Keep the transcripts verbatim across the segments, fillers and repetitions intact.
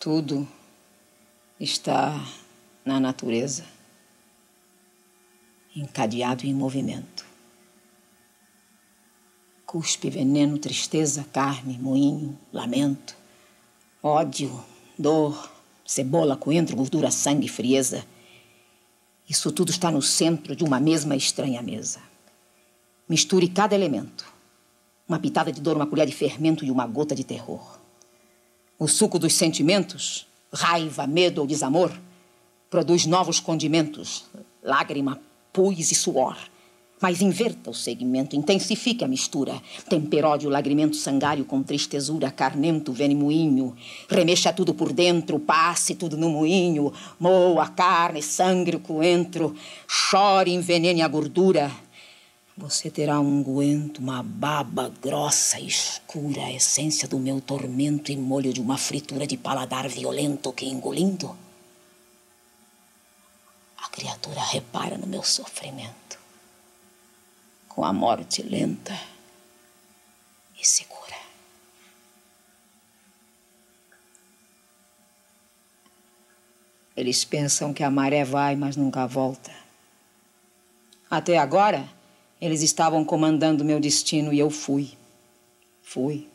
Tudo está na natureza, encadeado em movimento. Cuspe, veneno, tristeza, carne, moinho, lamento, ódio, dor, cebola, coentro, gordura, sangue, frieza. Isso tudo está no centro de uma mesma estranha mesa. Misture cada elemento. Uma pitada de dor, uma colher de fermento e uma gota de terror. O suco dos sentimentos, raiva, medo ou desamor, produz novos condimentos, lágrima, pus e suor. Mas inverta o segmento, intensifique a mistura. Temperódio, lagrimento, sangário com tristezura, carnento, venemoinho. Remexa tudo por dentro, passe tudo no moinho. Moa a carne, sangre, o coentro. Chore, envenene a gordura. Você terá um unguento, uma baba grossa e escura, a essência do meu tormento e molho de uma fritura de paladar violento que, engolindo, a criatura repara no meu sofrimento, com a morte lenta e segura. Eles pensam que a maré vai, mas nunca volta. Até agora, eles estavam comandando meu destino e eu fui. Fui.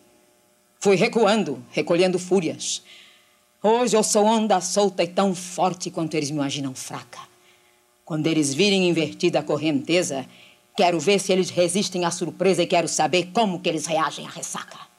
Fui recuando, recolhendo fúrias. Hoje eu sou onda solta e tão forte quanto eles me imaginam fraca. Quando eles virem invertida a correnteza, quero ver se eles resistem à surpresa e quero saber como que eles reagem à ressaca.